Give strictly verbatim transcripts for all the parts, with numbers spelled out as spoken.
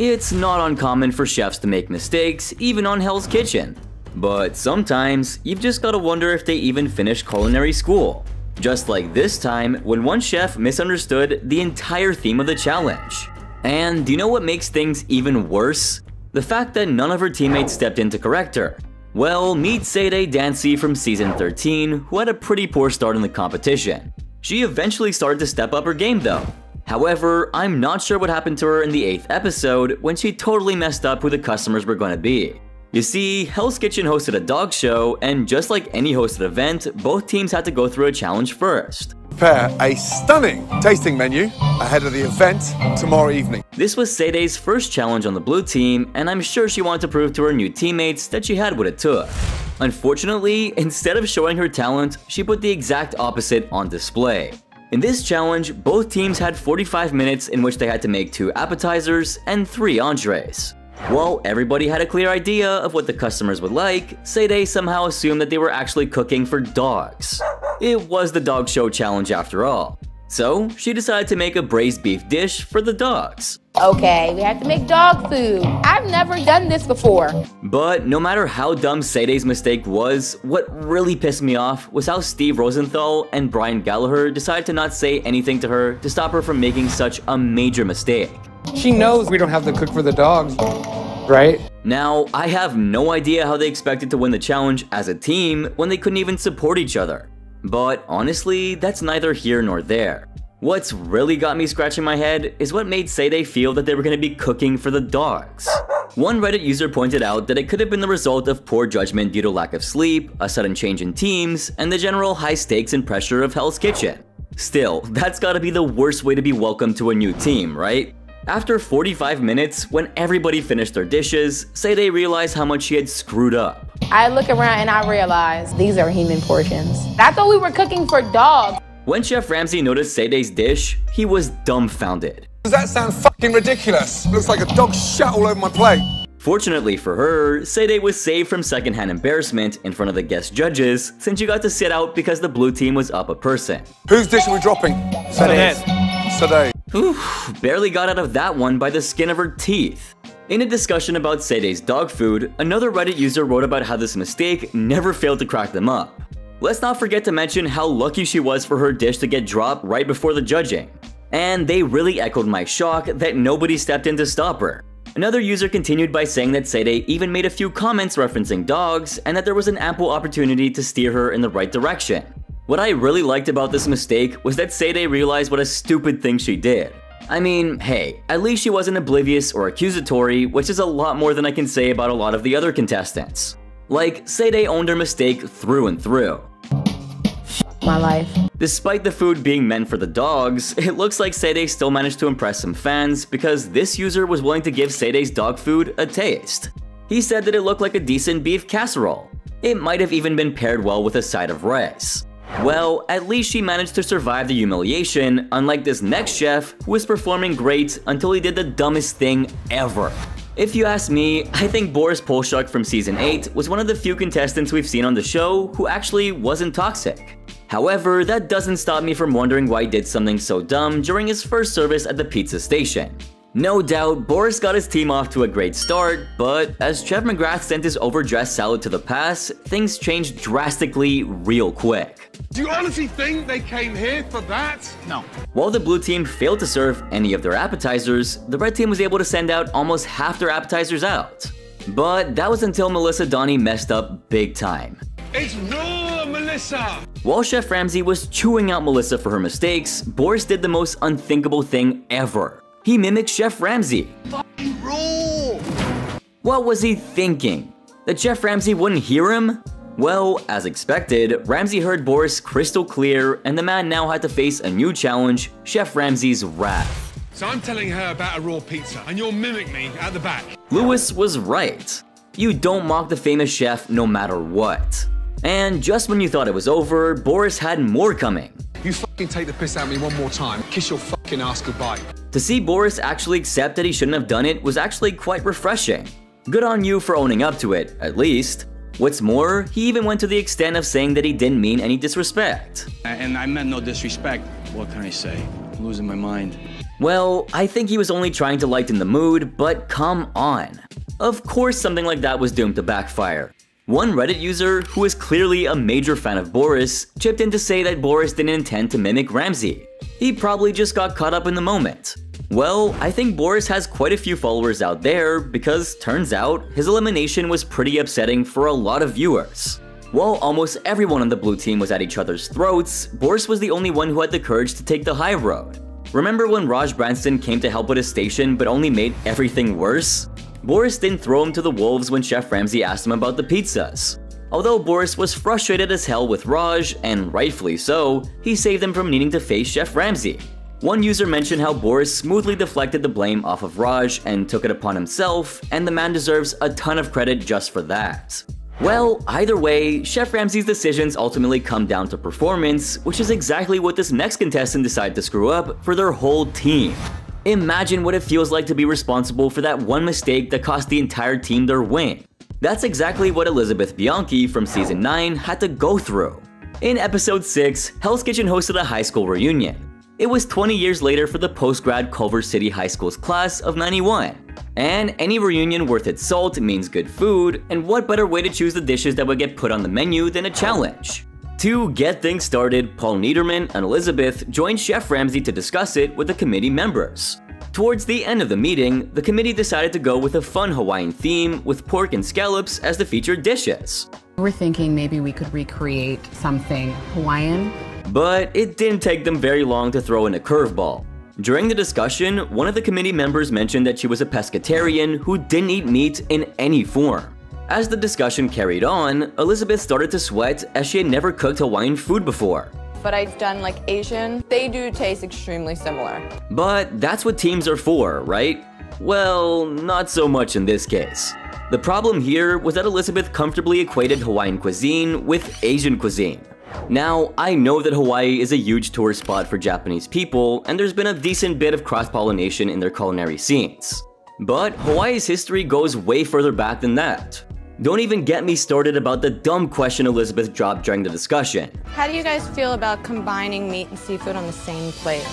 It's not uncommon for chefs to make mistakes, even on Hell's Kitchen. But sometimes, you've just gotta wonder if they even finished culinary school. Just like this time, when one chef misunderstood the entire theme of the challenge. And do you know what makes things even worse? The fact that none of her teammates stepped in to correct her. Well, meet Sade Dancy from season thirteen, who had a pretty poor start in the competition. She eventually started to step up her game though. However, I'm not sure what happened to her in the eighth episode when she totally messed up who the customers were going to be. You see, Hell's Kitchen hosted a dog show, and just like any hosted event, both teams had to go through a challenge first. Prepare a stunning tasting menu ahead of the event tomorrow evening. This was Sade's first challenge on the blue team, and I'm sure she wanted to prove to her new teammates that she had what it took. Unfortunately, instead of showing her talent, she put the exact opposite on display. In this challenge, both teams had forty-five minutes in which they had to make two appetizers and three entrees. While everybody had a clear idea of what the customers would like, Sade somehow assumed that they were actually cooking for dogs. It was the dog show challenge after all. So, she decided to make a braised beef dish for the dogs. Okay, we have to make dog food. I've never done this before. But no matter how dumb Sade's mistake was, what really pissed me off was how Steve Rosenthal and Brian Gallagher decided to not say anything to her to stop her from making such a major mistake. She knows we don't have to cook for the dogs, right? Now, I have no idea how they expected to win the challenge as a team when they couldn't even support each other. But honestly, that's neither here nor there. What's really got me scratching my head is what made Sade feel that they were going to be cooking for the dogs. One Reddit user pointed out that it could have been the result of poor judgment due to lack of sleep, a sudden change in teams, and the general high stakes and pressure of Hell's Kitchen. Still, that's gotta be the worst way to be welcomed to a new team, right? After forty-five minutes, when everybody finished their dishes, Sade realized how much she had screwed up. I look around and I realize these are human portions. I thought we were cooking for dogs. When Chef Ramsay noticed Sade's dish, he was dumbfounded. Does that sound fucking ridiculous? Looks like a dog shit all over my plate. Fortunately for her, Sade was saved from secondhand embarrassment in front of the guest judges since she got to sit out because the blue team was up a person. Whose dish are we dropping? Sade's. Sade. Oof, barely got out of that one by the skin of her teeth. In a discussion about Sade's dog food, another Reddit user wrote about how this mistake never failed to crack them up. Let's not forget to mention how lucky she was for her dish to get dropped right before the judging. And they really echoed my shock that nobody stepped in to stop her. Another user continued by saying that Sade even made a few comments referencing dogs and that there was an ample opportunity to steer her in the right direction. What I really liked about this mistake was that Sade realized what a stupid thing she did. I mean, hey, at least she wasn't oblivious or accusatory, which is a lot more than I can say about a lot of the other contestants. Like, Sade owned her mistake through and through. My life. Despite the food being meant for the dogs, it looks like Sade still managed to impress some fans because this user was willing to give Sade's dog food a taste. He said that it looked like a decent beef casserole. It might have even been paired well with a side of rice. Well, at least she managed to survive the humiliation, unlike this next chef who was performing great until he did the dumbest thing ever. If you ask me, I think Boris Polshuk from season eight was one of the few contestants we've seen on the show who actually wasn't toxic. However, that doesn't stop me from wondering why he did something so dumb during his first service at the pizza station. No doubt, Boris got his team off to a great start, but as Chef McGrath sent his overdressed salad to the pass, things changed drastically real quick. Do you honestly think they came here for that? No. While the blue team failed to serve any of their appetizers, the red team was able to send out almost half their appetizers out. But that was until Melissa Donny messed up big time. It's raw, Melissa! While Chef Ramsay was chewing out Melissa for her mistakes, Boris did the most unthinkable thing ever. He mimicked Chef Ramsay. Fucking roll! What was he thinking? That Chef Ramsay wouldn't hear him? Well, as expected, Ramsay heard Boris crystal clear, and the man now had to face a new challenge, Chef Ramsay's wrath. So I'm telling her about a raw pizza, and you'll mimic me at the back. Lewis was right. You don't mock the famous chef no matter what. And just when you thought it was over, Boris had more coming. You fucking take the piss out of me one more time, kiss your fucking ass goodbye. To see Boris actually accept that he shouldn't have done it was actually quite refreshing. Good on you for owning up to it, at least. What's more, he even went to the extent of saying that he didn't mean any disrespect. And I meant no disrespect. What can I say? I'm losing my mind. Well, I think he was only trying to lighten the mood, but come on. Of course something like that was doomed to backfire. One Reddit user, who is clearly a major fan of Boris, chipped in to say that Boris didn't intend to mimic Ramsay. He probably just got caught up in the moment. Well, I think Boris has quite a few followers out there because, turns out, his elimination was pretty upsetting for a lot of viewers. While almost everyone on the blue team was at each other's throats, Boris was the only one who had the courage to take the high road. Remember when Raj Branston came to help with his station but only made everything worse? Boris didn't throw him to the wolves when Chef Ramsay asked him about the pizzas. Although Boris was frustrated as hell with Raj, and rightfully so, he saved him from needing to face Chef Ramsay. One user mentioned how Boris smoothly deflected the blame off of Raj and took it upon himself, and the man deserves a ton of credit just for that. Well, either way, Chef Ramsay's decisions ultimately come down to performance, which is exactly what this next contestant decided to screw up for their whole team. Imagine what it feels like to be responsible for that one mistake that cost the entire team their win. That's exactly what Elizabeth Bianchi from season nine had to go through. In episode six, Hell's Kitchen hosted a high school reunion. It was twenty years later for the post-grad Culver City High School's class of ninety-one. And any reunion worth its salt means good food, and what better way to choose the dishes that would get put on the menu than a challenge? To get things started, Paul Niederman and Elizabeth joined Chef Ramsay to discuss it with the committee members. Towards the end of the meeting, the committee decided to go with a fun Hawaiian theme with pork and scallops as the featured dishes. We're thinking maybe we could recreate something Hawaiian. But it didn't take them very long to throw in a curveball. During the discussion, one of the committee members mentioned that she was a pescatarian who didn't eat meat in any form. As the discussion carried on, Elizabeth started to sweat as she had never cooked Hawaiian food before. But I've done like Asian. They do taste extremely similar. But that's what teams are for, right? Well, not so much in this case. The problem here was that Elizabeth comfortably equated Hawaiian cuisine with Asian cuisine. Now, I know that Hawaii is a huge tourist spot for Japanese people, and there's been a decent bit of cross-pollination in their culinary scenes. But Hawaii's history goes way further back than that. Don't even get me started about the dumb question Elizabeth dropped during the discussion. How do you guys feel about combining meat and seafood on the same plate?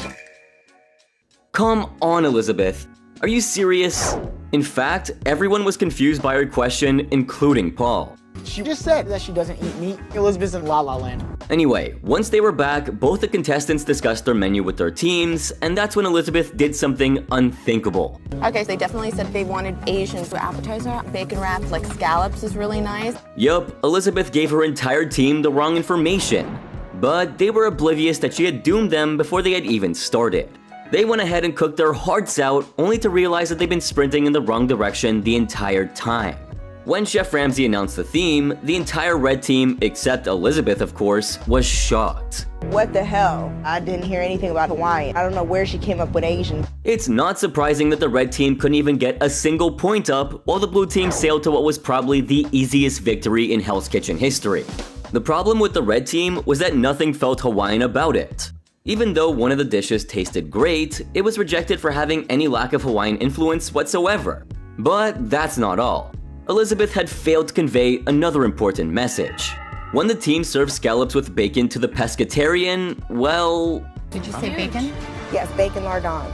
Come on, Elizabeth. Are you serious? In fact, everyone was confused by her question, including Paul. She just said that she doesn't eat meat. Elizabeth's in La La Land. Anyway, once they were back, both the contestants discussed their menu with their teams, and that's when Elizabeth did something unthinkable. Okay, so they definitely said they wanted Asian for appetizer. Bacon wrapped, like scallops is really nice. Yup, Elizabeth gave her entire team the wrong information. But they were oblivious that she had doomed them before they had even started. They went ahead and cooked their hearts out, only to realize that they've been sprinting in the wrong direction the entire time. When Chef Ramsay announced the theme, the entire red team, except Elizabeth of course, was shocked. What the hell? I didn't hear anything about Hawaiian. I don't know where she came up with Asian. It's not surprising that the red team couldn't even get a single point up, while the blue team sailed to what was probably the easiest victory in Hell's Kitchen history. The problem with the red team was that nothing felt Hawaiian about it. Even though one of the dishes tasted great, it was rejected for having any lack of Hawaiian influence whatsoever. But that's not all. Elizabeth had failed to convey another important message. When the team served scallops with bacon to the pescatarian, well... Did you say bacon? Yes, bacon lardons.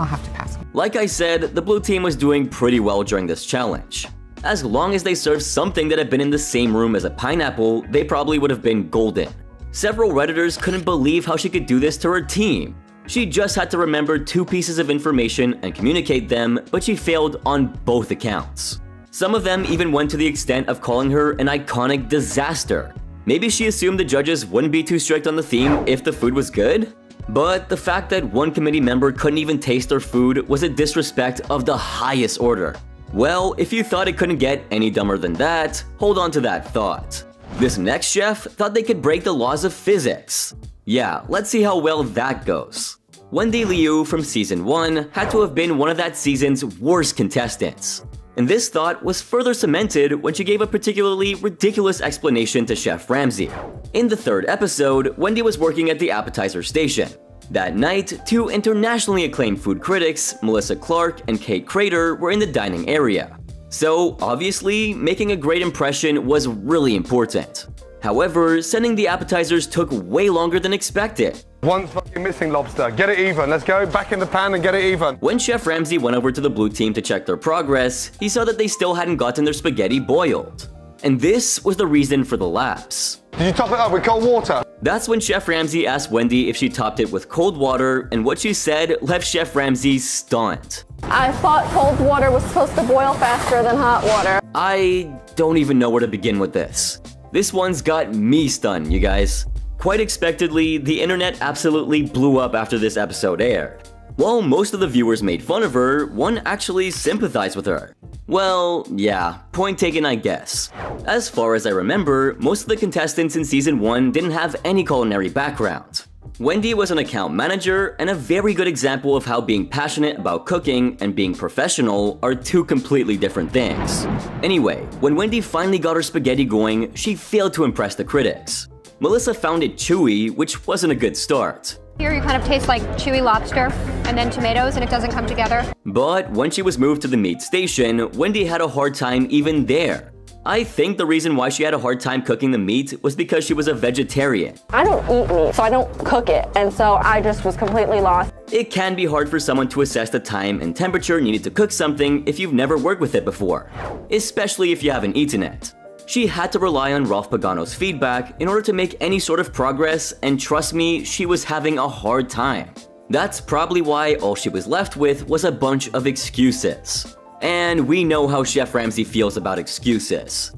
I'll have to pass. Like I said, the blue team was doing pretty well during this challenge. As long as they served something that had been in the same room as a pineapple, they probably would have been golden. Several Redditors couldn't believe how she could do this to her team. She just had to remember two pieces of information and communicate them, but she failed on both accounts. Some of them even went to the extent of calling her an iconic disaster. Maybe she assumed the judges wouldn't be too strict on the theme if the food was good? But the fact that one committee member couldn't even taste their food was a disrespect of the highest order. Well, if you thought it couldn't get any dumber than that, hold on to that thought. This next chef thought they could break the laws of physics. Yeah, let's see how well that goes. Wendy Liu from season one had to have been one of that season's worst contestants. And this thought was further cemented when she gave a particularly ridiculous explanation to Chef Ramsay. In the third episode, Wendy was working at the appetizer station. That night, two internationally acclaimed food critics, Melissa Clark and Kate Crater, were in the dining area. So, obviously, making a great impression was really important. However, sending the appetizers took way longer than expected. One fucking You're missing lobster. Get it even. Let's go back in the pan and get it even. When Chef Ramsay went over to the blue team to check their progress, he saw that they still hadn't gotten their spaghetti boiled. And this was the reason for the lapse. Did you top it up with cold water? That's when Chef Ramsay asked Wendy if she topped it with cold water, and what she said left Chef Ramsay stunned. I thought cold water was supposed to boil faster than hot water. I don't even know where to begin with this. This one's got me stunned, you guys. Quite expectedly, the internet absolutely blew up after this episode aired. While most of the viewers made fun of her, one actually sympathized with her. Well, yeah, point taken, I guess. As far as I remember, most of the contestants in season one didn't have any culinary background. Wendy was an account manager and a very good example of how being passionate about cooking and being professional are two completely different things. Anyway, when Wendy finally got her spaghetti going, she failed to impress the critics. Melissa found it chewy, which wasn't a good start. Here you kind of taste like chewy lobster and then tomatoes, and it doesn't come together. But when she was moved to the meat station, Wendy had a hard time even there. I think the reason why she had a hard time cooking the meat was because she was a vegetarian. I don't eat meat, so I don't cook it, and so I just was completely lost. It can be hard for someone to assess the time and temperature needed to cook something if you've never worked with it before, especially if you haven't eaten it. She had to rely on Ralph Pagano's feedback in order to make any sort of progress, and trust me, she was having a hard time. That's probably why all she was left with was a bunch of excuses. And we know how Chef Ramsay feels about excuses.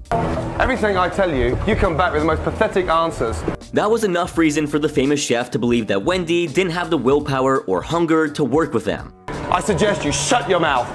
Everything I tell you, you come back with the most pathetic answers. That was enough reason for the famous chef to believe that Wendy didn't have the willpower or hunger to work with them. I suggest you shut your mouth.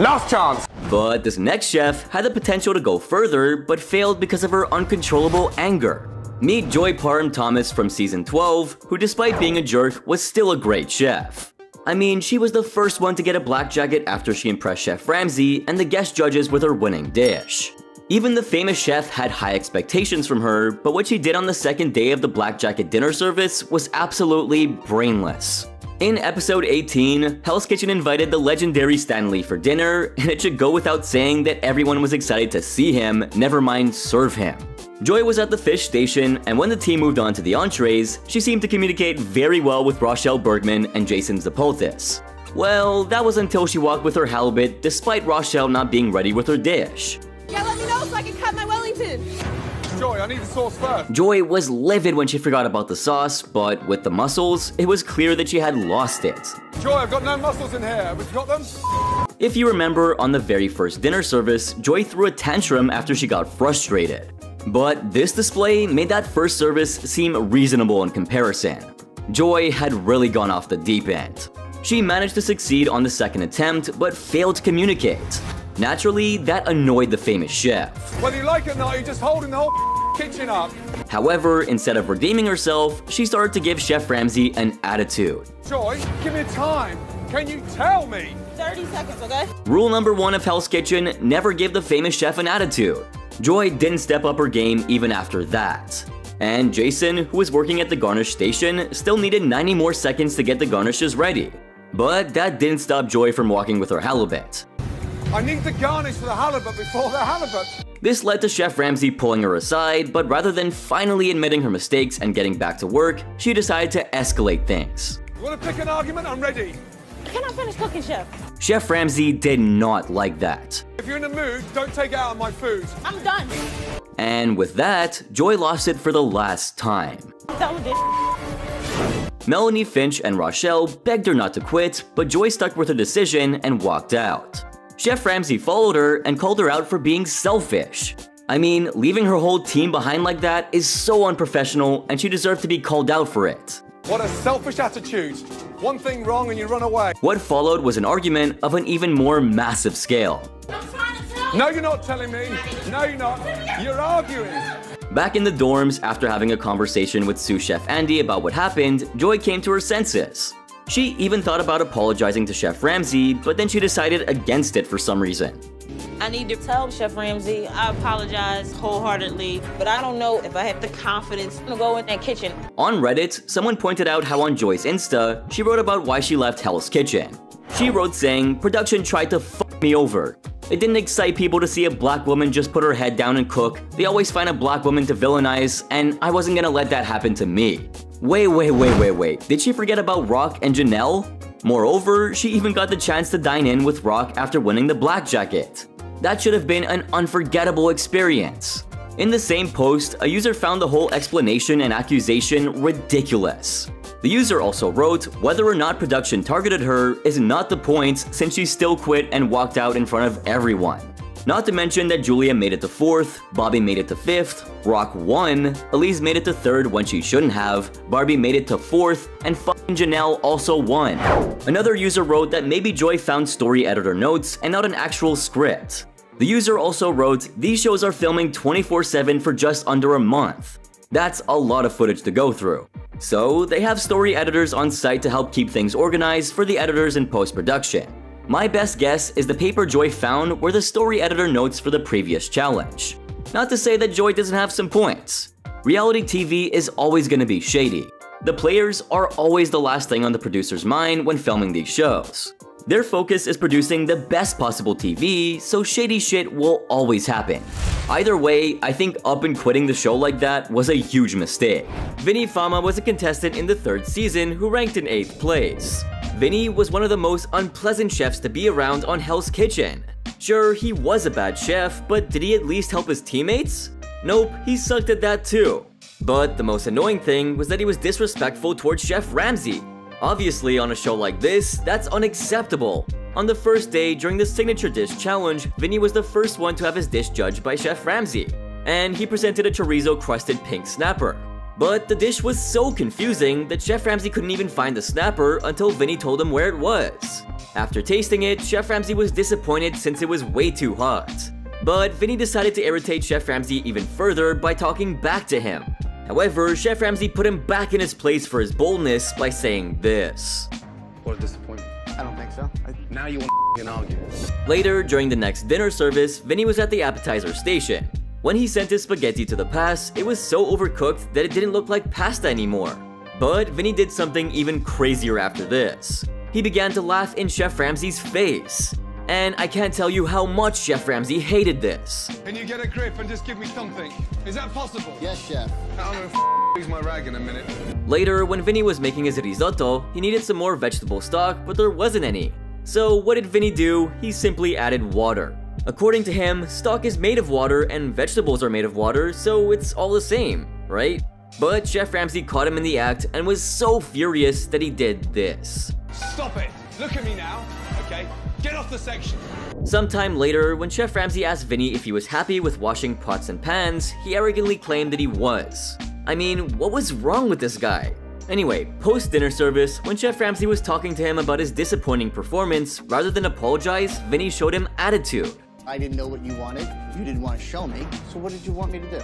Last chance. But this next chef had the potential to go further, but failed because of her uncontrollable anger. Meet Joy Parham Thomas from season twelve, who despite being a jerk, was still a great chef. I mean, she was the first one to get a black jacket after she impressed Chef Ramsay and the guest judges with her winning dish. Even the famous chef had high expectations from her, but what she did on the second day of the black jacket dinner service was absolutely brainless. In episode eighteen, Hell's Kitchen invited the legendary Stan Lee for dinner, and it should go without saying that everyone was excited to see him, never mind serve him. Joy was at the fish station, and when the team moved on to the entrees, she seemed to communicate very well with Rochelle Bergman and Jason Zapaltis. Well, that was until she walked with her halibut, despite Rochelle not being ready with her dish. Yeah, let me know so I can cut my Wellington! Joy, I need the sauce first! Joy was livid when she forgot about the sauce, but with the mussels, it was clear that she had lost it. Joy, I've got no mussels in here. Have you got them? If you remember, on the very first dinner service, Joy threw a tantrum after she got frustrated. But this display made that first service seem reasonable in comparison. Joy had really gone off the deep end. She managed to succeed on the second attempt, but failed to communicate. Naturally, that annoyed the famous chef. Whether you like it or not, you're just holding the whole kitchen up. However, instead of redeeming herself, she started to give Chef Ramsay an attitude. Joy, give me time. Can you tell me? thirty seconds, okay? Rule number one of Hell's Kitchen, never give the famous chef an attitude. Joy didn't step up her game even after that. And Jason, who was working at the garnish station, still needed ninety more seconds to get the garnishes ready. But that didn't stop Joy from walking with her halibut. I need the garnish for the halibut before the halibut. This led to Chef Ramsay pulling her aside, but rather than finally admitting her mistakes and getting back to work, she decided to escalate things. You want to pick an argument? I'm ready. Can I finish cooking, Chef? Chef Ramsay did not like that. If you're in the mood, don't take it out of my food. I'm done. And with that, Joy lost it for the last time. Melanie Finch and Rochelle begged her not to quit, but Joy stuck with her decision and walked out. Chef Ramsay followed her and called her out for being selfish. I mean, leaving her whole team behind like that is so unprofessional, and she deserved to be called out for it. What a selfish attitude. One thing wrong and you run away. What followed was an argument of an even more massive scale. I'm trying to tell you. No, you're not telling me. No, you're not. You're arguing. Back in the dorms, after having a conversation with sous chef Andy about what happened, Joy came to her senses. She even thought about apologizing to Chef Ramsay, but then she decided against it for some reason. I need to tell Chef Ramsay I apologize wholeheartedly, but I don't know if I have the confidence to go in that kitchen. On Reddit, someone pointed out how on Joy's Insta, she wrote about why she left Hell's Kitchen. She wrote saying, "Production tried to fuck me over. It didn't excite people to see a black woman just put her head down and cook. They always find a black woman to villainize, and I wasn't gonna let that happen to me." Wait, wait, wait, wait, wait. Did she forget about Rock and Janelle? Moreover, she even got the chance to dine in with Rock after winning the Black Jacket. That should have been an unforgettable experience. In the same post, a user found the whole explanation and accusation ridiculous. The user also wrote, whether or not production targeted her is not the point since she still quit and walked out in front of everyone. Not to mention that Julia made it to fourth, Bobby made it to fifth, Rock won, Elise made it to third when she shouldn't have, Barbie made it to fourth, and fucking Janelle also won. Another user wrote that maybe Joy found story editor notes and not an actual script. The user also wrote, these shows are filming twenty-four seven for just under a month. That's a lot of footage to go through. So they have story editors on site to help keep things organized for the editors in post-production. My best guess is the paper Joy found were the story editor notes for the previous challenge. Not to say that Joy doesn't have some points. Reality T V is always going to be shady. The players are always the last thing on the producer's mind when filming these shows. Their focus is producing the best possible T V, so shady shit will always happen. Either way, I think up and quitting the show like that was a huge mistake. Vinnie Fama was a contestant in the third season who ranked in eighth place. Vinnie was one of the most unpleasant chefs to be around on Hell's Kitchen. Sure, he was a bad chef, but did he at least help his teammates? Nope, he sucked at that too. But the most annoying thing was that he was disrespectful towards Chef Ramsay. Obviously, on a show like this, that's unacceptable. On the first day during the Signature Dish Challenge, Vinnie was the first one to have his dish judged by Chef Ramsay, and he presented a chorizo-crusted pink snapper. But the dish was so confusing that Chef Ramsay couldn't even find the snapper until Vinnie told him where it was. After tasting it, Chef Ramsay was disappointed since it was way too hot. But Vinnie decided to irritate Chef Ramsay even further by talking back to him. However, Chef Ramsay put him back in his place for his boldness by saying this. What a disappointment. I don't think so. I, now you want to f***ing argue. Later, during the next dinner service, Vinnie was at the appetizer station. When he sent his spaghetti to the pass, it was so overcooked that it didn't look like pasta anymore. But Vinnie did something even crazier after this. He began to laugh in Chef Ramsay's face. And I can't tell you how much Chef Ramsay hated this. Can you get a grip and just give me something? Is that possible? Yes, Chef. I'm gonna use my rag in a minute. Later, when Vinnie was making his risotto, he needed some more vegetable stock, but there wasn't any. So what did Vinnie do? He simply added water. According to him, stock is made of water and vegetables are made of water, so it's all the same, right? But Chef Ramsay caught him in the act and was so furious that he did this. Stop it! Look at me now! Okay. Get off the section! Sometime later, when Chef Ramsay asked Vinnie if he was happy with washing pots and pans, he arrogantly claimed that he was. I mean, what was wrong with this guy? Anyway, post-dinner service, when Chef Ramsay was talking to him about his disappointing performance, rather than apologize, Vinnie showed him attitude. I didn't know what you wanted, you didn't want to show me, so what did you want me to do?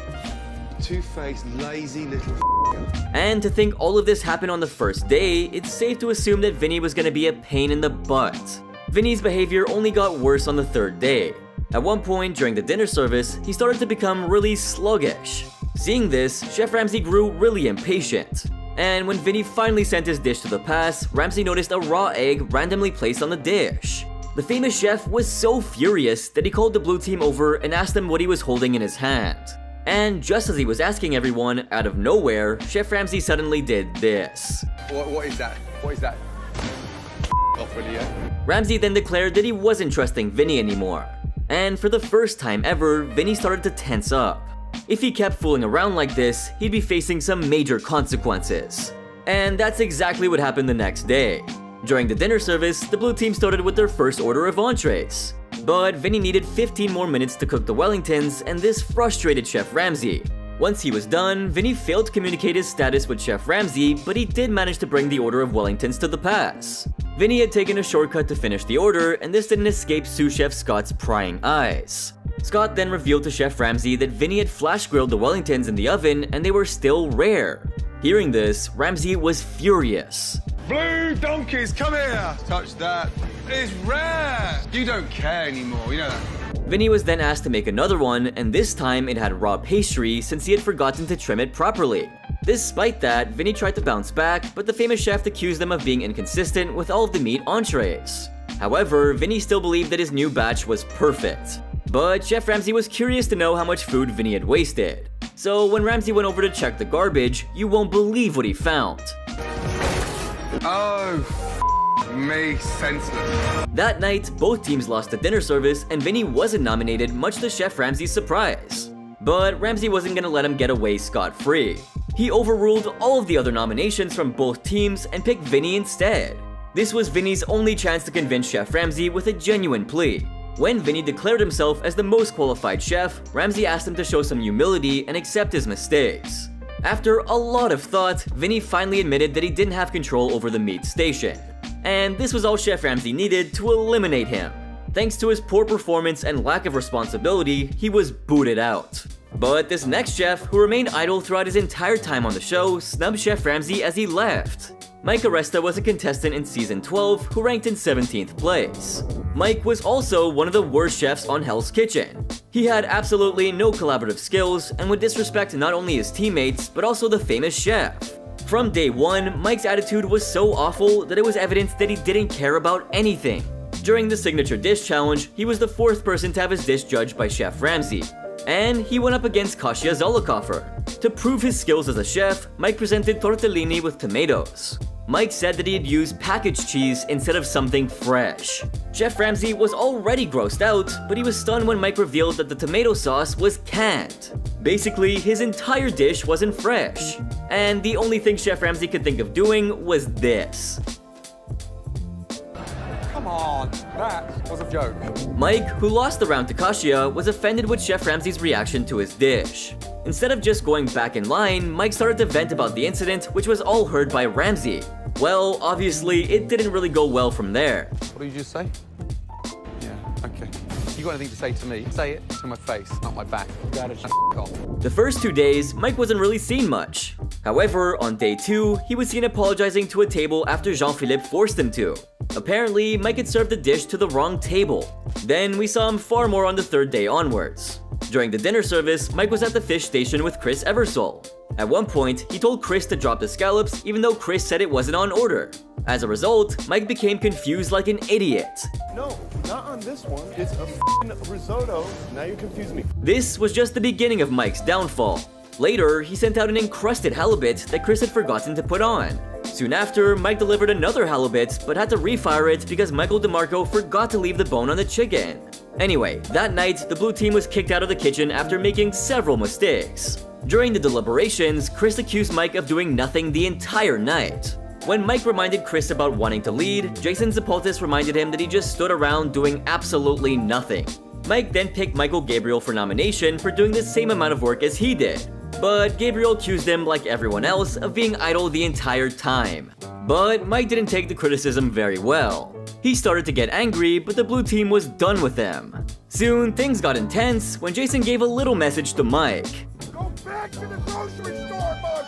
Two-faced, lazy little f***er. And to think all of this happened on the first day, it's safe to assume that Vinnie was gonna be a pain in the butt. Vinnie's behavior only got worse on the third day. At one point during the dinner service, he started to become really sluggish. Seeing this, Chef Ramsay grew really impatient. And when Vinnie finally sent his dish to the pass, Ramsay noticed a raw egg randomly placed on the dish. The famous chef was so furious that he called the blue team over and asked them what he was holding in his hand. And just as he was asking everyone, out of nowhere, Chef Ramsay suddenly did this. What, what is that? What is that? Ramsay then declared that he wasn't trusting Vinnie anymore. And for the first time ever, Vinnie started to tense up. If he kept fooling around like this, he'd be facing some major consequences. And that's exactly what happened the next day. During the dinner service, the blue team started with their first order of entrees. But Vinnie needed fifteen more minutes to cook the Wellingtons, and this frustrated Chef Ramsay. Once he was done, Vinnie failed to communicate his status with Chef Ramsay, but he did manage to bring the order of Wellingtons to the pass. Vinnie had taken a shortcut to finish the order, and this didn't escape sous chef Scott's prying eyes. Scott then revealed to Chef Ramsay that Vinnie had flash grilled the Wellingtons in the oven, and they were still rare. Hearing this, Ramsay was furious. Blue donkeys, come here! Touch that. It's rare! You don't care anymore, you know that. Vinnie was then asked to make another one, and this time it had raw pastry since he had forgotten to trim it properly. Despite that, Vinnie tried to bounce back, but the famous chef accused them of being inconsistent with all of the meat entrees. However, Vinnie still believed that his new batch was perfect. But Chef Ramsay was curious to know how much food Vinnie had wasted. So when Ramsay went over to check the garbage, you won't believe what he found. Oh, f me senseless. That night, both teams lost the dinner service and Vinnie wasn't nominated, much to Chef Ramsay's surprise. But Ramsay wasn't gonna let him get away scot-free. He overruled all of the other nominations from both teams and picked Vinnie instead. This was Vinnie's only chance to convince Chef Ramsay with a genuine plea. When Vinnie declared himself as the most qualified chef, Ramsay asked him to show some humility and accept his mistakes. After a lot of thought, Vinnie finally admitted that he didn't have control over the meat station. And this was all Chef Ramsay needed to eliminate him. Thanks to his poor performance and lack of responsibility, he was booted out. But this next chef, who remained idle throughout his entire time on the show, snubbed Chef Ramsay as he left. Mike Aresta was a contestant in season twelve who ranked in seventeenth place. Mike was also one of the worst chefs on Hell's Kitchen. He had absolutely no collaborative skills and would disrespect not only his teammates but also the famous chef. From day one, Mike's attitude was so awful that it was evident that he didn't care about anything. During the Signature Dish Challenge, he was the fourth person to have his dish judged by Chef Ramsay, and he went up against Kasia Zollicoffer. To prove his skills as a chef, Mike presented tortellini with tomatoes. Mike said that he had used packaged cheese instead of something fresh. Chef Ramsay was already grossed out, but he was stunned when Mike revealed that the tomato sauce was canned. Basically, his entire dish wasn't fresh, and the only thing Chef Ramsay could think of doing was this. Come on, that was a joke. Mike, who lost the round to Kasia, was offended with Chef Ramsay's reaction to his dish. Instead of just going back in line, Mike started to vent about the incident, which was all heard by Ramsay. Well, obviously, it didn't really go well from there. What did you just say? Yeah, okay. If you got anything to say to me, say it to my face, not my back. That is off. The first two days, Mike wasn't really seen much. However, on day two, he was seen apologizing to a table after Jean-Philippe forced him to. Apparently, Mike had served the dish to the wrong table. Then we saw him far more on the third day onwards. During the dinner service, Mike was at the fish station with Chris Eversole. At one point, he told Chris to drop the scallops even though Chris said it wasn't on order. As a result, Mike became confused like an idiot. No, not on this one. It's a f***ing risotto. Now you're confusing me. This was just the beginning of Mike's downfall. Later, he sent out an encrusted halibut that Chris had forgotten to put on. Soon after, Mike delivered another halibut but had to refire it because Michael DeMarco forgot to leave the bone on the chicken. Anyway, that night, the blue team was kicked out of the kitchen after making several mistakes. During the deliberations, Chris accused Mike of doing nothing the entire night. When Mike reminded Chris about wanting to lead, Jason Zapaltis reminded him that he just stood around doing absolutely nothing. Mike then picked Michael Gabriel for nomination for doing the same amount of work as he did. But Gabriel accused him, like everyone else, of being idle the entire time. But Mike didn't take the criticism very well. He started to get angry, but the blue team was done with him. Soon, things got intense when Jason gave a little message to Mike. Go back to the grocery store, motherfucker!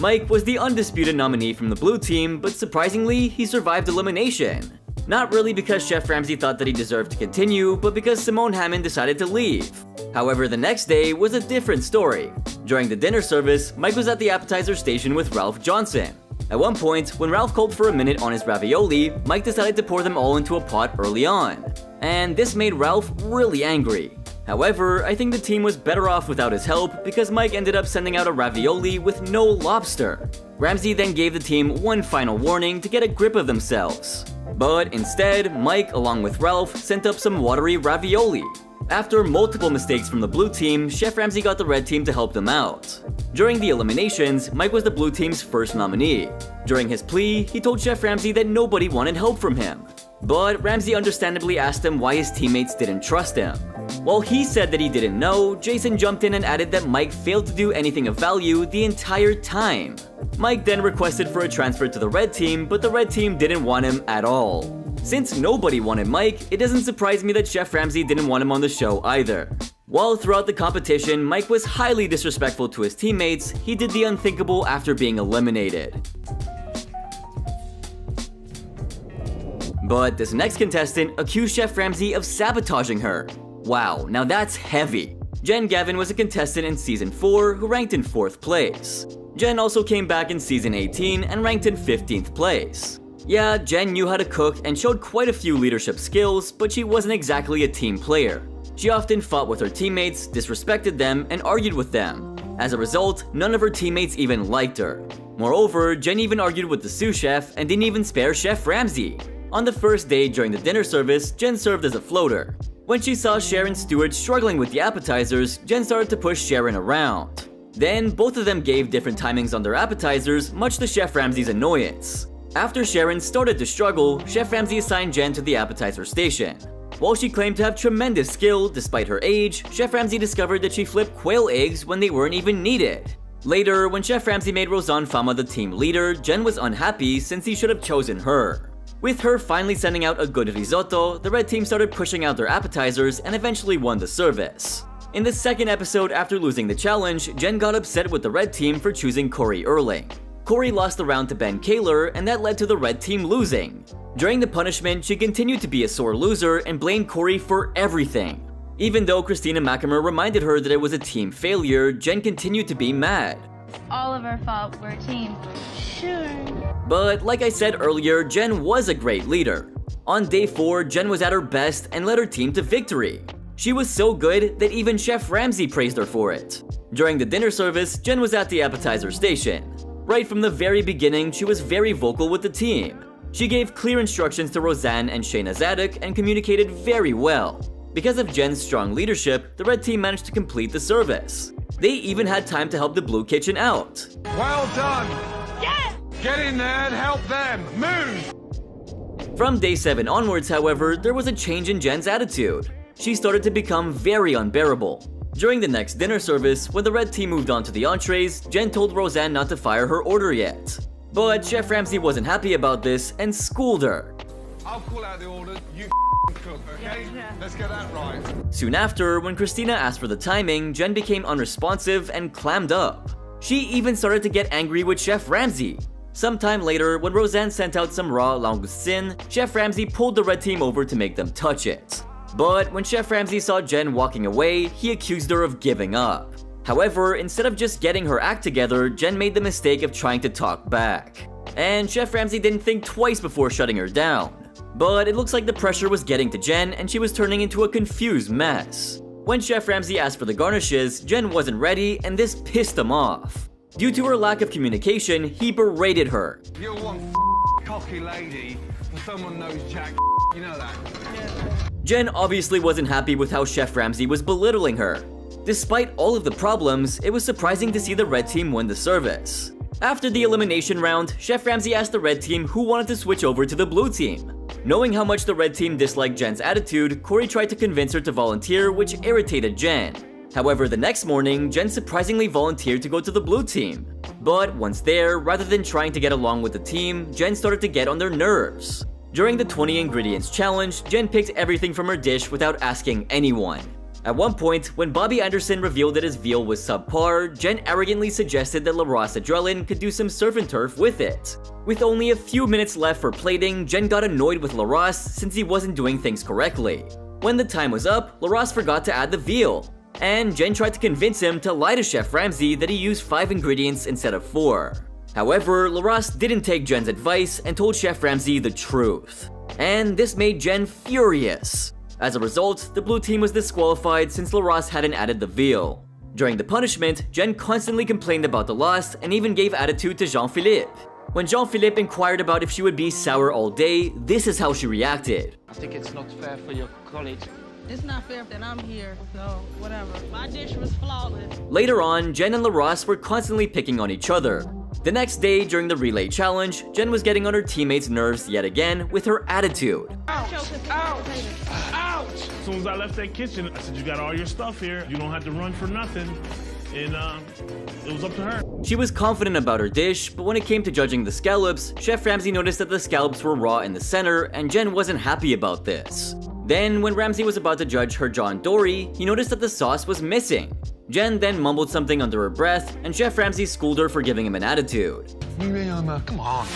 Mike was the undisputed nominee from the blue team, but surprisingly, he survived elimination. Not really because Chef Ramsay thought that he deserved to continue, but because Simone Hammond decided to leave. However, the next day was a different story. During the dinner service, Mike was at the appetizer station with Ralph Johnson. At one point, when Ralph called for a minute on his ravioli, Mike decided to pour them all into a pot early on. And this made Ralph really angry. However, I think the team was better off without his help because Mike ended up sending out a ravioli with no lobster. Ramsay then gave the team one final warning to get a grip of themselves. But instead, Mike, along with Ralph, sent up some watery ravioli. After multiple mistakes from the blue team, Chef Ramsay got the red team to help them out. During the eliminations, Mike was the blue team's first nominee. During his plea, he told Chef Ramsay that nobody wanted help from him. But Ramsay understandably asked him why his teammates didn't trust him. While he said that he didn't know, Jason jumped in and added that Mike failed to do anything of value the entire time. Mike then requested for a transfer to the red team, but the red team didn't want him at all. Since nobody wanted Mike, it doesn't surprise me that Chef Ramsay didn't want him on the show either. While throughout the competition, Mike was highly disrespectful to his teammates, he did the unthinkable after being eliminated. But this next contestant accused Chef Ramsay of sabotaging her. Wow, now that's heavy. Jen Gavin was a contestant in season four who ranked in fourth place. Jen also came back in season eighteen and ranked in fifteenth place. Yeah, Jen knew how to cook and showed quite a few leadership skills, but she wasn't exactly a team player. She often fought with her teammates, disrespected them, and argued with them. As a result, none of her teammates even liked her. Moreover, Jen even argued with the sous chef and didn't even spare Chef Ramsay. On the first day during the dinner service, Jen served as a floater. When she saw Sharon Stewart struggling with the appetizers, Jen started to push Sharon around. Then, both of them gave different timings on their appetizers, much to Chef Ramsay's annoyance. After Sharon started to struggle, Chef Ramsay assigned Jen to the appetizer station. While she claimed to have tremendous skill despite her age, Chef Ramsay discovered that she flipped quail eggs when they weren't even needed. Later, when Chef Ramsay made Roseanne Fama the team leader, Jen was unhappy since he should have chosen her. With her finally sending out a good risotto, the red team started pushing out their appetizers and eventually won the service. In the second episode after losing the challenge, Jen got upset with the red team for choosing Corey Erling. Corey lost the round to Ben Kaler, and that led to the red team losing. During the punishment, she continued to be a sore loser and blamed Corey for everything. Even though Christina McElmer reminded her that it was a team failure, Jen continued to be mad. It's all of our fault, we're a team. Sure. But like I said earlier, Jen was a great leader. On day four, Jen was at her best and led her team to victory. She was so good that even Chef Ramsay praised her for it. During the dinner service, Jen was at the appetizer station. Right from the very beginning, she was very vocal with the team. She gave clear instructions to Roseanne and Shayna Zadok and communicated very well. Because of Jen's strong leadership, the red team managed to complete the service. They even had time to help the blue kitchen out. Well done! Yes! Get in there and help them! Move! From day seven onwards, however, there was a change in Jen's attitude. She started to become very unbearable. During the next dinner service, when the red team moved on to the entrees, Jen told Roseanne not to fire her order yet. But Chef Ramsay wasn't happy about this and schooled her. I'll call out the orders, you cook, okay? Yeah. Let's get that right. Soon after, when Christina asked for the timing, Jen became unresponsive and clammed up. She even started to get angry with Chef Ramsay. Sometime later, when Roseanne sent out some raw langoustine, Chef Ramsay pulled the red team over to make them touch it. But when Chef Ramsay saw Jen walking away, he accused her of giving up. However, instead of just getting her act together, Jen made the mistake of trying to talk back. And Chef Ramsay didn't think twice before shutting her down. But it looks like the pressure was getting to Jen and she was turning into a confused mess. When Chef Ramsay asked for the garnishes, Jen wasn't ready and this pissed him off. Due to her lack of communication, he berated her. You're one cocky lady, and someone knows jack. You know that. Yeah. Jen obviously wasn't happy with how Chef Ramsay was belittling her. Despite all of the problems, it was surprising to see the red team win the service. After the elimination round, Chef Ramsay asked the red team who wanted to switch over to the blue team. Knowing how much the red team disliked Jen's attitude, Corey tried to convince her to volunteer, which irritated Jen. However, the next morning, Jen surprisingly volunteered to go to the blue team. But once there, rather than trying to get along with the team, Jen started to get on their nerves. During the twenty ingredients challenge, Jen picked everything from her dish without asking anyone. At one point, when Bobby Anderson revealed that his veal was subpar, Jen arrogantly suggested that Laross Adrenaline could do some surf and turf with it. With only a few minutes left for plating, Jen got annoyed with Laross since he wasn't doing things correctly. When the time was up, Laross forgot to add the veal, and Jen tried to convince him to lie to Chef Ramsay that he used five ingredients instead of four. However, Laross didn't take Jen's advice and told Chef Ramsay the truth. And this made Jen furious. As a result, the blue team was disqualified since Laross hadn't added the veal. During the punishment, Jen constantly complained about the loss and even gave attitude to Jean-Philippe. When Jean-Philippe inquired about if she would be sour all day, this is how she reacted. I think it's not fair for your colleagues. It's not fair that I'm here, so whatever. My dish was flawless. Later on, Jen and Laross were constantly picking on each other. The next day, during the relay challenge, Jen was getting on her teammates' nerves yet again with her attitude. Ouch! Ouch! Ouch! As soon as I left that kitchen, I said, you got all your stuff here. You don't have to run for nothing. And uh, it was up to her. She was confident about her dish, but when it came to judging the scallops, Chef Ramsay noticed that the scallops were raw in the center, and Jen wasn't happy about this. Then, when Ramsay was about to judge her John Dory, he noticed that the sauce was missing. Jen then mumbled something under her breath, and Chef Ramsay schooled her for giving him an attitude. Come on.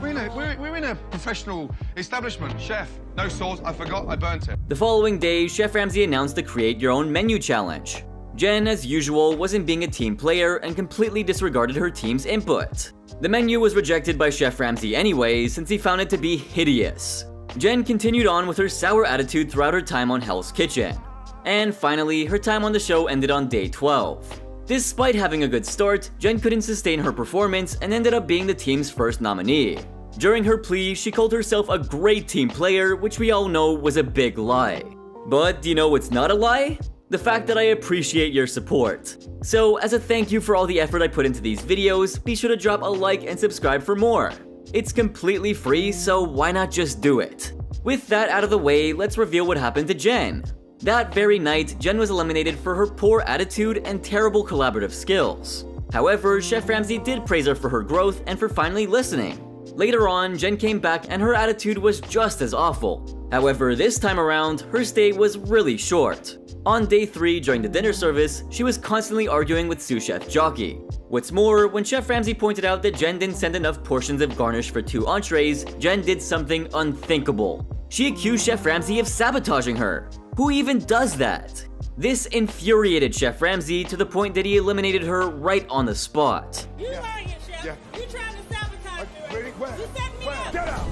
We're in a, we're, we're in a professional establishment. Chef, no sauce, I forgot, I burnt it. The following day, Chef Ramsay announced the Create Your Own Menu Challenge. Jen, as usual, wasn't being a team player and completely disregarded her team's input. The menu was rejected by Chef Ramsay anyway, since he found it to be hideous. Jen continued on with her sour attitude throughout her time on Hell's Kitchen. And finally, her time on the show ended on day twelve. Despite having a good start, Jen couldn't sustain her performance and ended up being the team's first nominee. During her plea, she called herself a great team player, which we all know was a big lie. But do you know what's not a lie? The fact that I appreciate your support. So as a thank you for all the effort I put into these videos, be sure to drop a like and subscribe for more. It's completely free, so why not just do it? With that out of the way, let's reveal what happened to Jen. That very night, Jen was eliminated for her poor attitude and terrible collaborative skills. However, Chef Ramsay did praise her for her growth and for finally listening. Later on, Jen came back and her attitude was just as awful. However, this time around, her stay was really short. On day three during the dinner service, she was constantly arguing with sous chef Jockey. What's more, when Chef Ramsay pointed out that Jen didn't send enough portions of garnish for two entrees, Jen did something unthinkable. She accused Chef Ramsay of sabotaging her. Who even does that? This infuriated Chef Ramsay to the point that he eliminated her right on the spot. You lying, Chef. Yeah. You trying to sabotage me. Really quick. You set me up. Get out.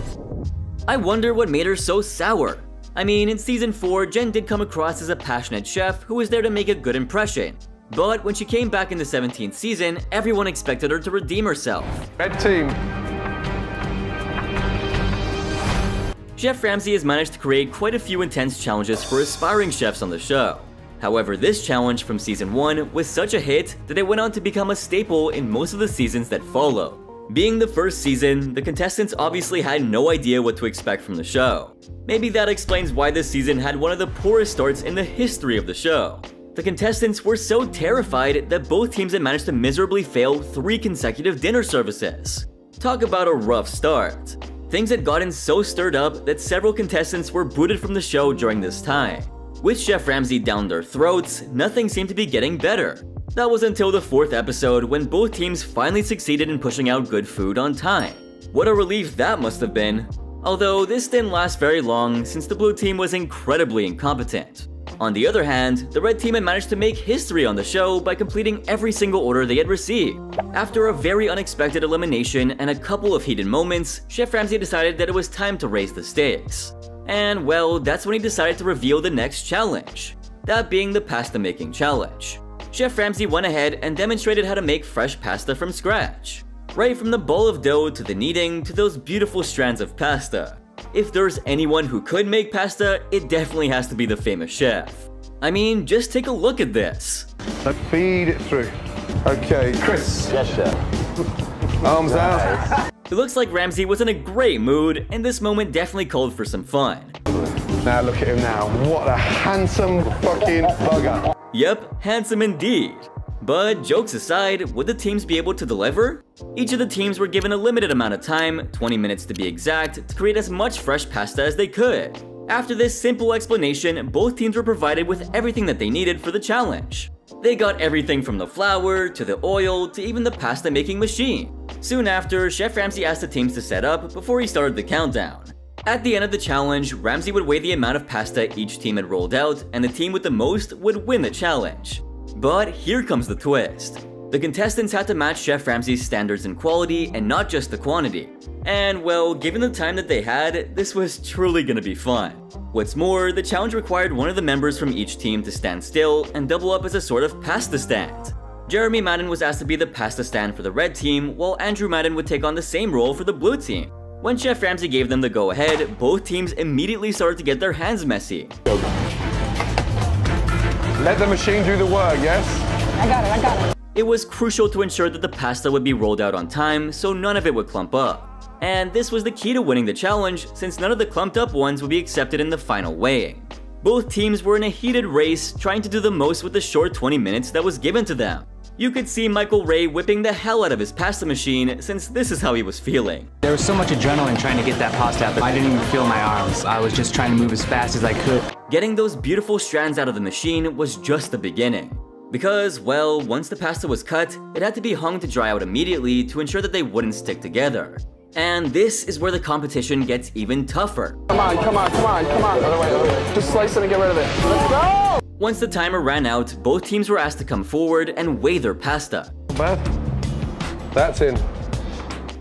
I wonder what made her so sour. I mean, in season four, Jen did come across as a passionate chef who was there to make a good impression. But when she came back in the seventeenth season, everyone expected her to redeem herself. Red team. Chef Ramsay has managed to create quite a few intense challenges for aspiring chefs on the show. However, this challenge from season one was such a hit that it went on to become a staple in most of the seasons that follow. Being the first season, the contestants obviously had no idea what to expect from the show. Maybe that explains why this season had one of the poorest starts in the history of the show. The contestants were so terrified that both teams had managed to miserably fail three consecutive dinner services. Talk about a rough start. Things had gotten so stirred up that several contestants were booted from the show during this time. With Chef Ramsay down their throats, nothing seemed to be getting better. That was until the fourth episode when both teams finally succeeded in pushing out good food on time. What a relief that must have been. Although this didn't last very long since the blue team was incredibly incompetent. On the other hand, the red team had managed to make history on the show by completing every single order they had received. After a very unexpected elimination and a couple of heated moments, Chef Ramsay decided that it was time to raise the stakes. And well, that's when he decided to reveal the next challenge. That being the pasta making challenge. Chef Ramsay went ahead and demonstrated how to make fresh pasta from scratch. Right from the ball of dough to the kneading to those beautiful strands of pasta. If there's anyone who could make pasta, it definitely has to be the famous chef. I mean, just take a look at this. Let's feed it through. Okay, Chris. Yes, chef. Arms nice. Out. It looks like Ramsay was in a great mood, and this moment definitely called for some fun. Now look at him now. What a handsome fucking bugger. Yep, handsome indeed. But jokes aside, would the teams be able to deliver? Each of the teams were given a limited amount of time, twenty minutes to be exact, to create as much fresh pasta as they could. After this simple explanation, both teams were provided with everything that they needed for the challenge. They got everything from the flour, to the oil, to even the pasta making machine. Soon after, Chef Ramsay asked the teams to set up before he started the countdown. At the end of the challenge, Ramsay would weigh the amount of pasta each team had rolled out, and the team with the most would win the challenge. But here comes the twist. The contestants had to match Chef Ramsay's standards in quality and not just the quantity. And well, given the time that they had, this was truly gonna be fun. What's more, the challenge required one of the members from each team to stand still and double up as a sort of pasta stand. Jeremy Madden was asked to be the pasta stand for the red team, while Andrew Madden would take on the same role for the blue team. When Chef Ramsay gave them the go-ahead, both teams immediately started to get their hands messy. Let the machine do the work, yes? I got it, I got it. It was crucial to ensure that the pasta would be rolled out on time, so none of it would clump up. And this was the key to winning the challenge, since none of the clumped up ones would be accepted in the final weighing. Both teams were in a heated race, trying to do the most with the short twenty minutes that was given to them. You could see Michael Ray whipping the hell out of his pasta machine, since this is how he was feeling. There was so much adrenaline trying to get that pasta out, but I didn't even feel my arms. I was just trying to move as fast as I could. Getting those beautiful strands out of the machine was just the beginning. Because, well, once the pasta was cut, it had to be hung to dry out immediately to ensure that they wouldn't stick together. And this is where the competition gets even tougher. Come on, come on, come on, come on. Other way, other way. Just slice it and get rid of it. Let's go! Once the timer ran out, both teams were asked to come forward and weigh their pasta. Beth, that's in.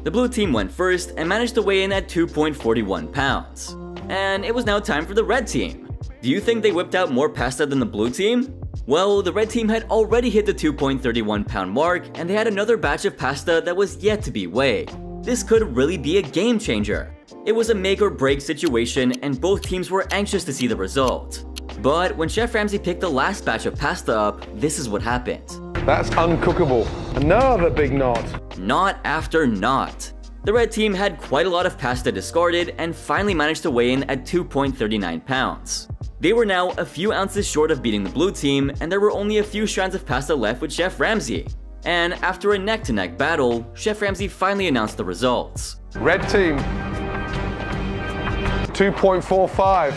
The blue team went first and managed to weigh in at two point four one pounds. And it was now time for the red team. Do you think they whipped out more pasta than the blue team? Well, the red team had already hit the two point three one pound mark, and they had another batch of pasta that was yet to be weighed. This could really be a game changer. It was a make or break situation, and both teams were anxious to see the result. But when Chef Ramsay picked the last batch of pasta up, this is what happened. That's uncookable. Another big knot. Knot after knot. The red team had quite a lot of pasta discarded and finally managed to weigh in at two point three nine pounds. They were now a few ounces short of beating the blue team, and there were only a few strands of pasta left with Chef Ramsay. And after a neck-to-neck battle, Chef Ramsay finally announced the results. Red team, two point four five.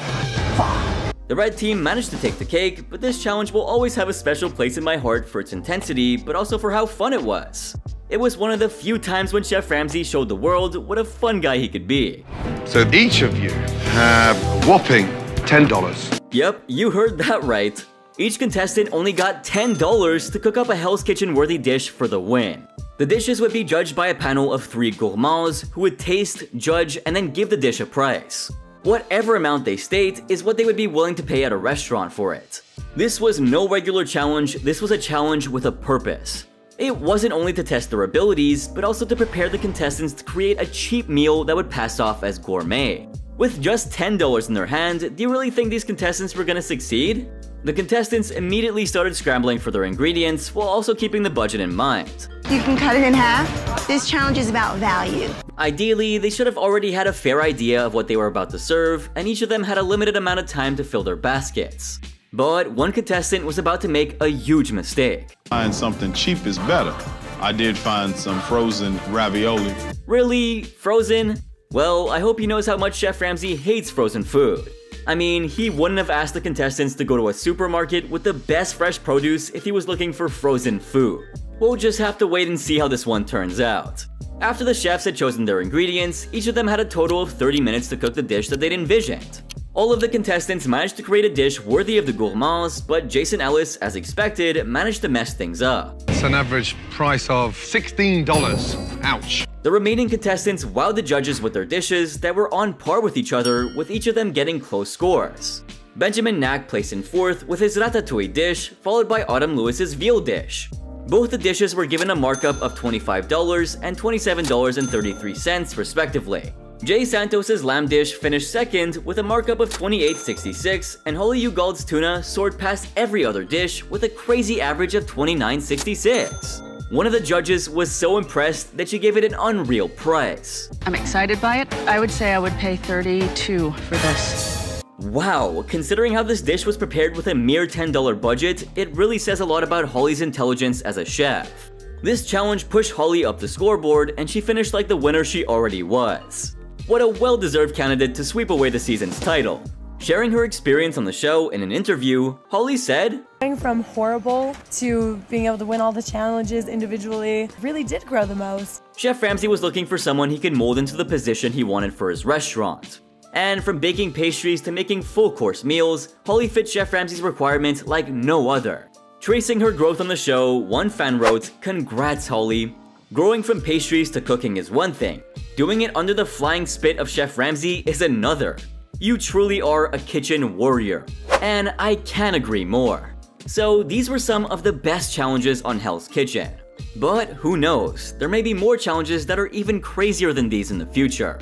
The red team managed to take the cake, but this challenge will always have a special place in my heart for its intensity, but also for how fun it was. It was one of the few times when Chef Ramsay showed the world what a fun guy he could be. So each of you have a whopping ten dollars. Yep, you heard that right. Each contestant only got ten dollars to cook up a Hell's Kitchen-worthy dish for the win. The dishes would be judged by a panel of three gourmands who would taste, judge, and then give the dish a price. Whatever amount they state is what they would be willing to pay at a restaurant for it. This was no regular challenge, this was a challenge with a purpose. It wasn't only to test their abilities, but also to prepare the contestants to create a cheap meal that would pass off as gourmet. With just ten dollars in their hand, do you really think these contestants were gonna succeed? The contestants immediately started scrambling for their ingredients while also keeping the budget in mind. You can cut it in half. This challenge is about value. Ideally, they should have already had a fair idea of what they were about to serve, and each of them had a limited amount of time to fill their baskets. But one contestant was about to make a huge mistake. Find something cheap is better. I did find some frozen ravioli. Really? Frozen? Well, I hope he knows how much Chef Ramsay hates frozen food. I mean, he wouldn't have asked the contestants to go to a supermarket with the best fresh produce if he was looking for frozen food. We'll just have to wait and see how this one turns out. After the chefs had chosen their ingredients, each of them had a total of thirty minutes to cook the dish that they'd envisioned. All of the contestants managed to create a dish worthy of the gourmands, but Jason Ellis, as expected, managed to mess things up. It's an average price of sixteen dollars. Ouch. The remaining contestants wowed the judges with their dishes that were on par with each other, with each of them getting close scores. Benjamin Knack placed in fourth with his ratatouille dish, followed by Autumn Lewis's veal dish. Both the dishes were given a markup of twenty-five dollars and twenty-seven dollars and thirty-three cents respectively. Jay Santos's lamb dish finished second with a markup of twenty-eight dollars and sixty-six cents, and Holly Ugald's tuna soared past every other dish with a crazy average of twenty-nine dollars and sixty-six cents. One of the judges was so impressed that she gave it an unreal price. I'm excited by it. I would say I would pay thirty-two dollars for this. Wow, considering how this dish was prepared with a mere ten dollar budget, it really says a lot about Holly's intelligence as a chef. This challenge pushed Holly up the scoreboard, and she finished like the winner she already was. What a well-deserved candidate to sweep away the season's title. Sharing her experience on the show in an interview, Holly said, going from horrible to being able to win all the challenges individually really did grow the most. Chef Ramsay was looking for someone he could mold into the position he wanted for his restaurant. And from baking pastries to making full-course meals, Holly fit Chef Ramsay's requirements like no other. Tracing her growth on the show, one fan wrote, "Congrats, Holly. Growing from pastries to cooking is one thing. Doing it under the flying spit of Chef Ramsay is another. You truly are a kitchen warrior." And I can't agree more. So these were some of the best challenges on Hell's Kitchen. But who knows, there may be more challenges that are even crazier than these in the future.